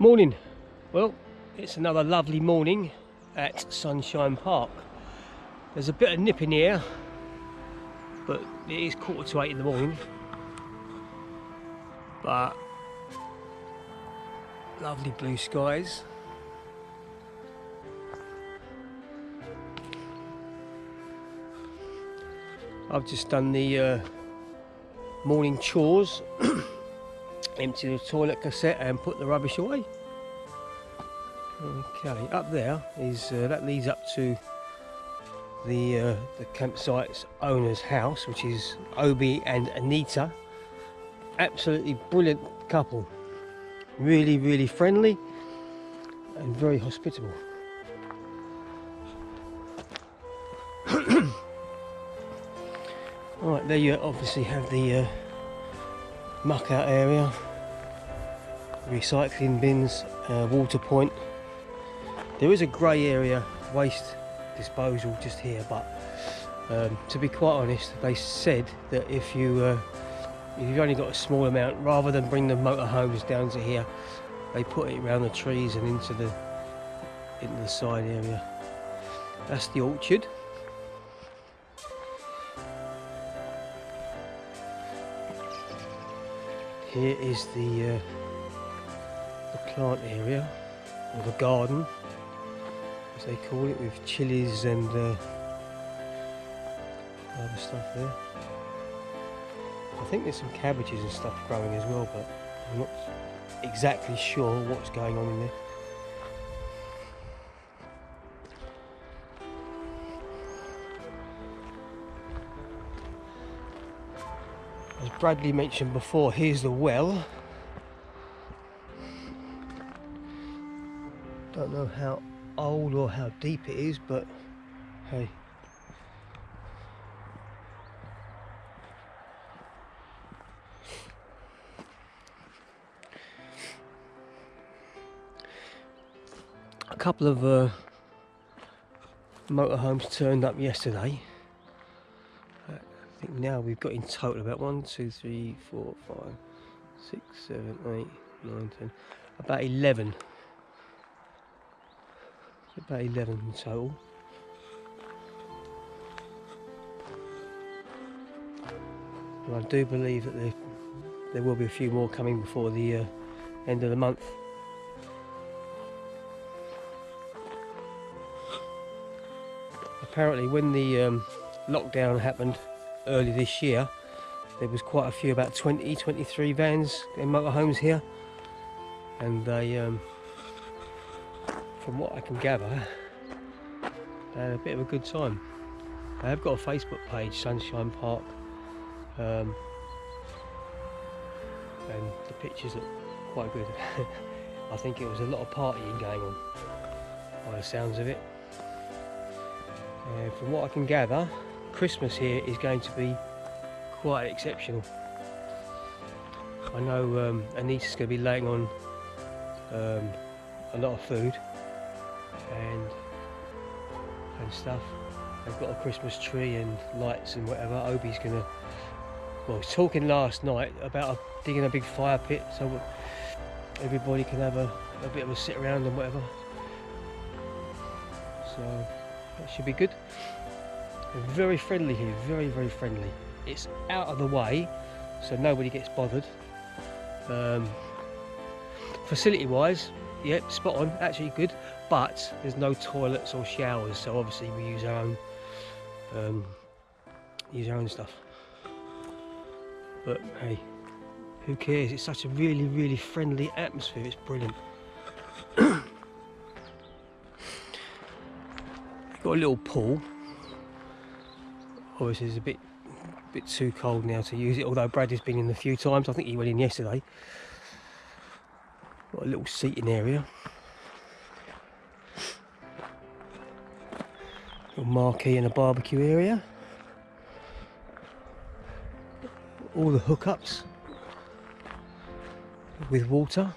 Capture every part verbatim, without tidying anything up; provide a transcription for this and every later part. Morning. Well, it's another lovely morning at Sunshine Park. There's a bit of nip in here, but it is quarter to eight in the morning. But lovely blue skies. I've just done the uh, morning chores. Empty the toilet cassette and put the rubbish away. Okay, up there is uh, that leads up to the uh, the campsite's owner's house, which is Obi and Anita. Absolutely brilliant couple. Really, really friendly and very hospitable. All right, there you obviously have the Uh, muck out area, recycling bins, uh, water point. There is a grey area, waste disposal just here, but um, to be quite honest, they said that if you uh, if you've only got a small amount, rather than bring the motorhomes down to here, they put it around the trees and into the into the side area. That's the orchard. Here is the, uh, the plant area, or the garden, as they call it, with chilies and uh, other stuff there. I think there's some cabbages and stuff growing as well, but I'm not exactly sure what's going on in there. As Bradley mentioned before, here's the well. Don't know how old or how deep it is, but hey. A couple of uh, motorhomes turned up yesterday. Now we've got in total about one, two, three, four, five, six, seven, eight, nine, ten, about eleven. About eleven in total. And I do believe that there, there will be a few more coming before the uh, end of the month. Apparently, when the um, lockdown happened early this year, there was quite a few, about twenty, twenty-three vans and motorhomes here, and they, um, from what I can gather, they had a bit of a good time. They have got a Facebook page, Sunshine Park, um, and the pictures look quite good. I think it was a lot of partying going on, by the sounds of it. Uh, from what I can gather, Christmas here is going to be quite exceptional. I know um, Anita's going to be laying on um, a lot of food and and stuff. They've got a Christmas tree and lights and whatever. Obi's going to, well, was talking last night about digging a big fire pit so everybody can have a, a bit of a sit around and whatever. So that should be good. Very friendly here, very, very friendly. It's out of the way, so nobody gets bothered. Um, Facility-wise, yep, spot on, actually good, but there's no toilets or showers, so obviously we use our own, um, use our own stuff. But hey, who cares? It's such a really, really friendly atmosphere. It's brilliant. Got a little pool. Obviously it's a bit bit too cold now to use it, although Brad has been in a few times. I think he went in yesterday. Got a little seating area. Little marquee and a barbecue area. All the hookups with water.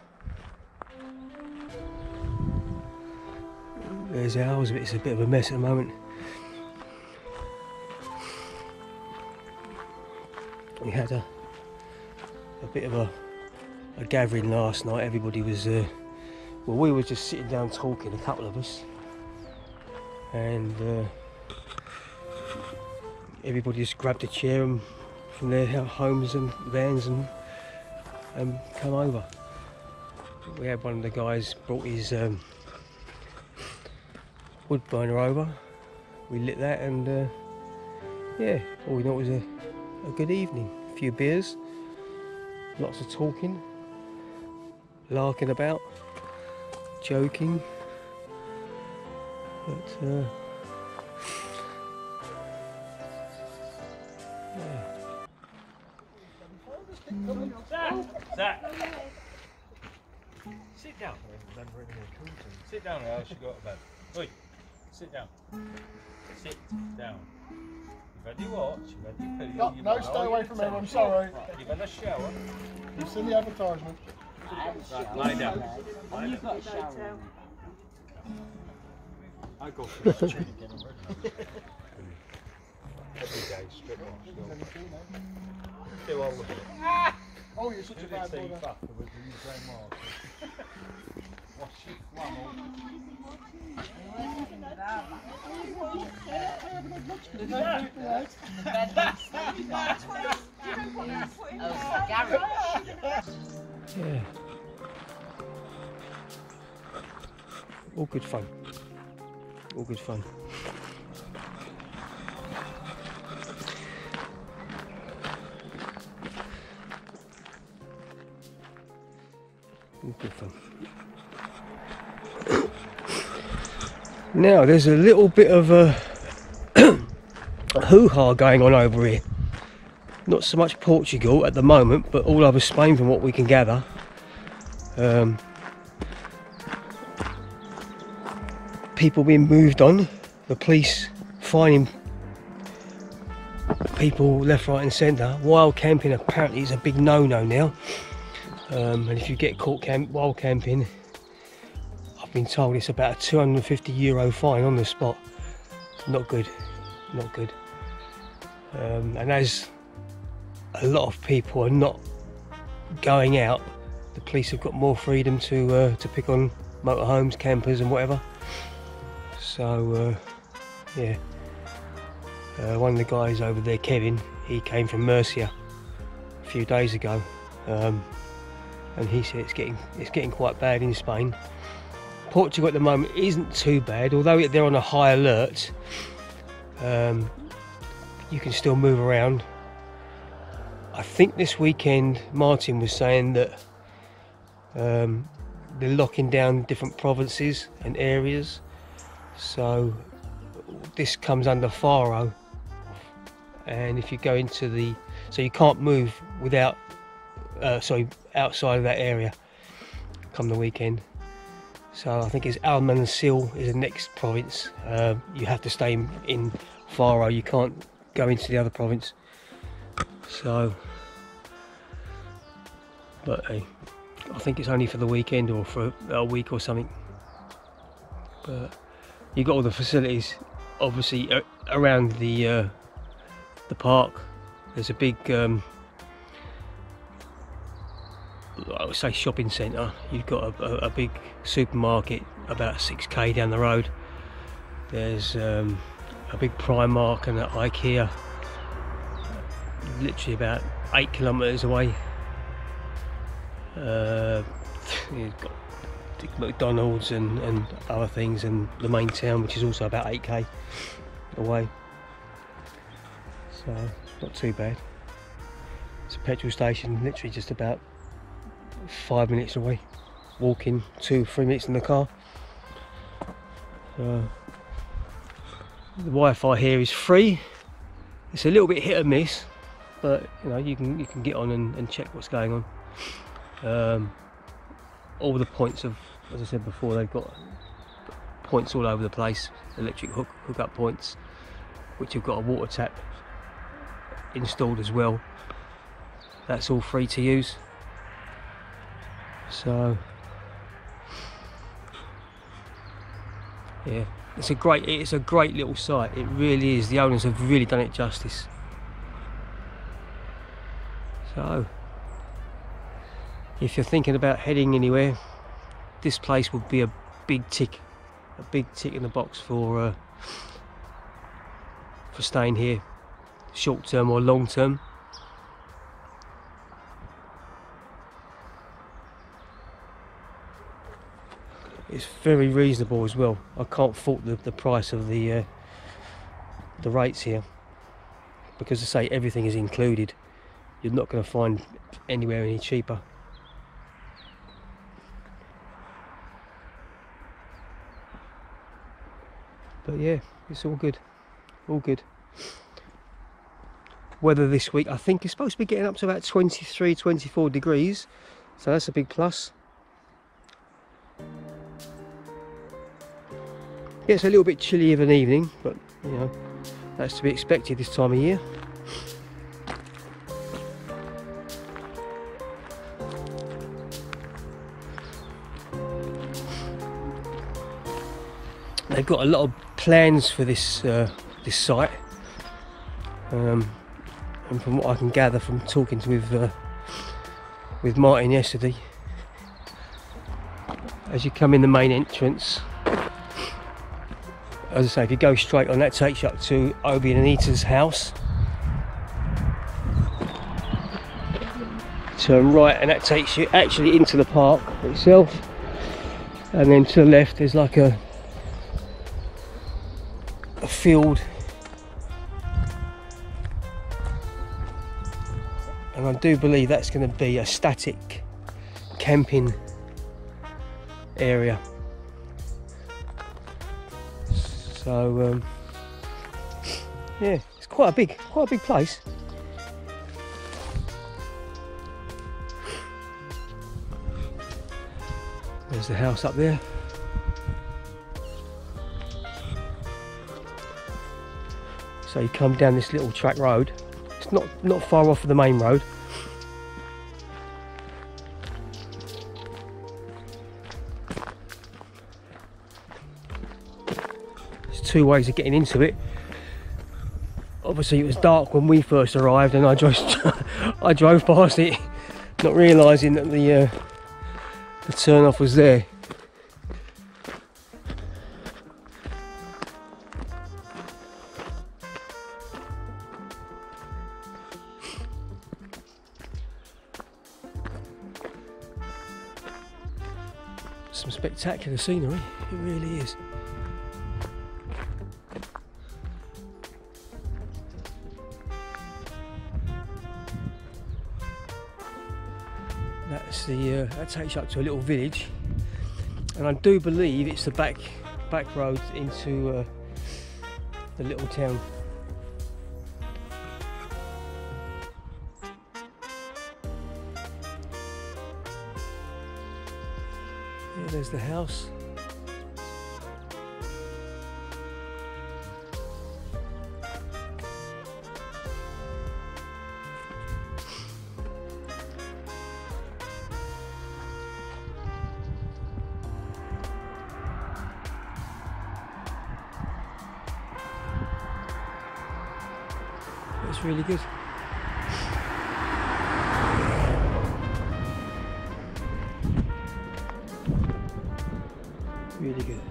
There's ours, but it's a bit of a mess at the moment. We had a, a bit of a, a gathering last night. Everybody was uh, Well, we were just sitting down talking, a couple of us, and uh, everybody just grabbed a chair and from their homes and vans and and come over. We had one of the guys brought his um, wood burner over. We lit that, and uh, yeah, all we know was a, a good evening. A few beers, lots of talking, larking about, joking. But uh, yeah. Zach, Zach, sit down. Sit down, or else you go to bed. Oi, sit down. Sit down. You've had your watch, you've had your pillow. No, you've no stay away from him, I'm sorry. You've had a shower. You've seen the advertisement. Right, lie down. Lie down. Got a shower. I go for the chicken again. Every day, strip off. Do all of it. Oh, you're such a bad boy. What's your yeah. All good fun. All good fun. All good fun. Now there's a little bit of a hoo-ha going on over here. Not so much Portugal at the moment, but all over Spain from what we can gather. Um, people being moved on, the police finding people left, right and centre. Wild camping apparently is a big no-no now. Um, and if you get caught camp wild camping, I've been told it's about a two hundred and fifty euro fine on the spot. Not good, not good. Um, and as a lot of people are not going out, the police have got more freedom to uh, to pick on motorhomes, campers and whatever. So uh, yeah, uh, one of the guys over there, Kevin, he came from Murcia a few days ago, um, and he said it's getting it's getting quite bad in Spain. Portugal at the moment isn't too bad, although they're on a high alert. Um, you can still move around. I think this weekend Martin was saying that um, they're locking down different provinces and areas, so this comes under Faro, and if you go into the, so you can't move without uh, sorry outside of that area come the weekend. So I think it's Almancil is the next province. Uh, you have to stay in, in Faro, you can't go into the other province. So, but hey, I think it's only for the weekend or for a week or something. But you've got all the facilities, obviously, around the uh, the park. There's a big, um, I would say, shopping centre. You've got a, a big supermarket about six K down the road. There's um, a big Primark and an Ikea, literally about eight kilometres away. Uh, you've got McDonald's and, and other things, and the main town, which is also about eight K away. So not too bad. It's a petrol station, literally just about five minutes away. Walking two, three minutes in the car. Uh, the Wi-Fi here is free. It's a little bit hit or miss, but you know, you can you can get on and, and check what's going on. Um, all the points of, as I said before, they've got points all over the place, electric hook hookup points, which have got a water tap installed as well. That's all free to use. So yeah, it's a great it's a great little site. It really is. The owners have really done it justice. So if you're thinking about heading anywhere, this place would be a big tick, a big tick in the box for uh, for staying here, short term or long term. It's very reasonable as well. I can't fault the, the price of the uh, the rates here, because I say everything is included. You're not going to find anywhere any cheaper. But yeah, it's all good, all good. Weather this week, I think, is supposed to be getting up to about twenty-three, twenty-four degrees, so that's a big plus. Yeah, it's a little bit chilly of an evening, but you know, that's to be expected this time of year. They've got a lot of plans for this uh, this site, um, and from what I can gather from talking to with uh, with Martin yesterday, as you come in the main entrance. As I say, if you go straight on, that takes you up to Obi and Anita's house. Turn right and that takes you actually into the park itself. And then to the left there's like a, a field. And I do believe that's going to be a static camping area. So um, yeah, it's quite a big, quite a big place. There's the house up there. So you come down this little track road. It's not not far off of the main road. Two ways of getting into it. Obviously it was dark when we first arrived and I just I drove past it, not realising that the uh, the turn off was there. Some spectacular scenery, it really is. The, uh, that takes you up to a little village, and I do believe it's the back back road into uh, the little town. Yeah, there's the house. It's really good. Really good.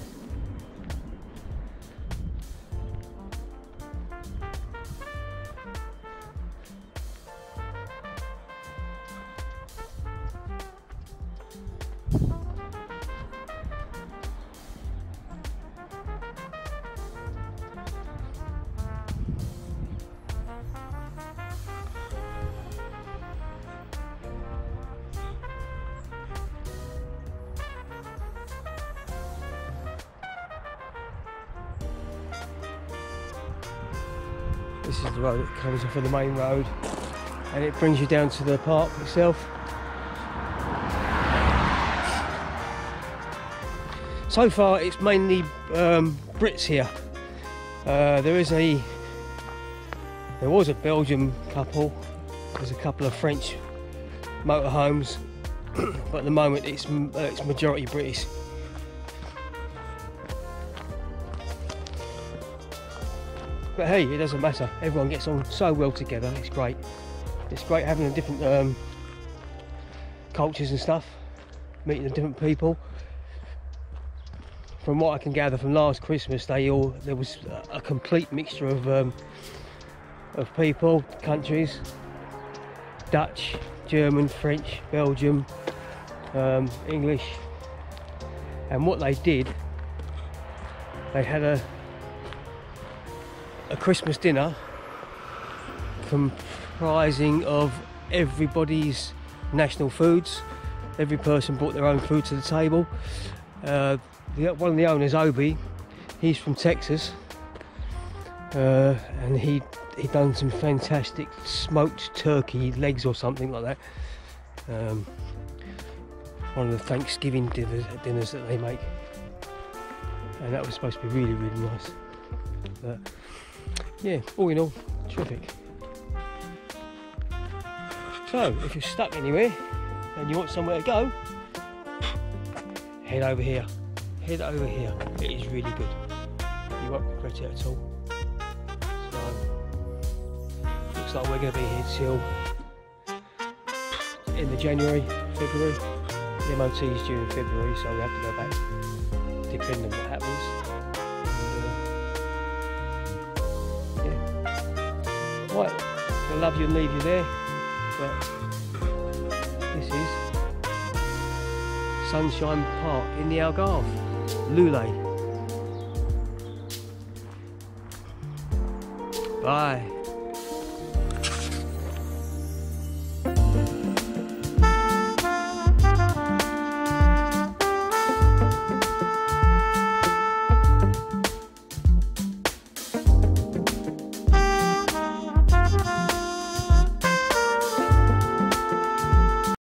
This is the road that comes off of the main road and it brings you down to the park itself. So far it's mainly um, Brits here. Uh, there is a, there was a Belgian couple, there's a couple of French motorhomes, but at the moment it's, uh, it's majority British. But hey, it doesn't matter. Everyone gets on so well together. It's great. It's great having the different um, cultures and stuff, meeting the different people. from what I can gather from last Christmas, they all there was a complete mixture of um, of people, countries, Dutch, German, French, Belgium, um, English, and what they did, they had a a Christmas dinner comprising of everybody's national foods. Every person brought their own food to the table. Uh, one of the owners, Obi, he's from Texas, uh, and he he done some fantastic smoked turkey legs or something like that. Um, one of the Thanksgiving dinners, dinners that they make, and that was supposed to be really really nice. But yeah, all in all, terrific. So if you're stuck anywhere and you want somewhere to go, head over here, head over here. It is really good. You won't regret it at all. So, looks like we're going to be here till the end of January, February. The M O T is due in February, so we have to go back, depending on what happens. And, uh, yeah. Right, I love you and leave you there, but this is Sunshine Park in the Algarve, Loulé. Bye.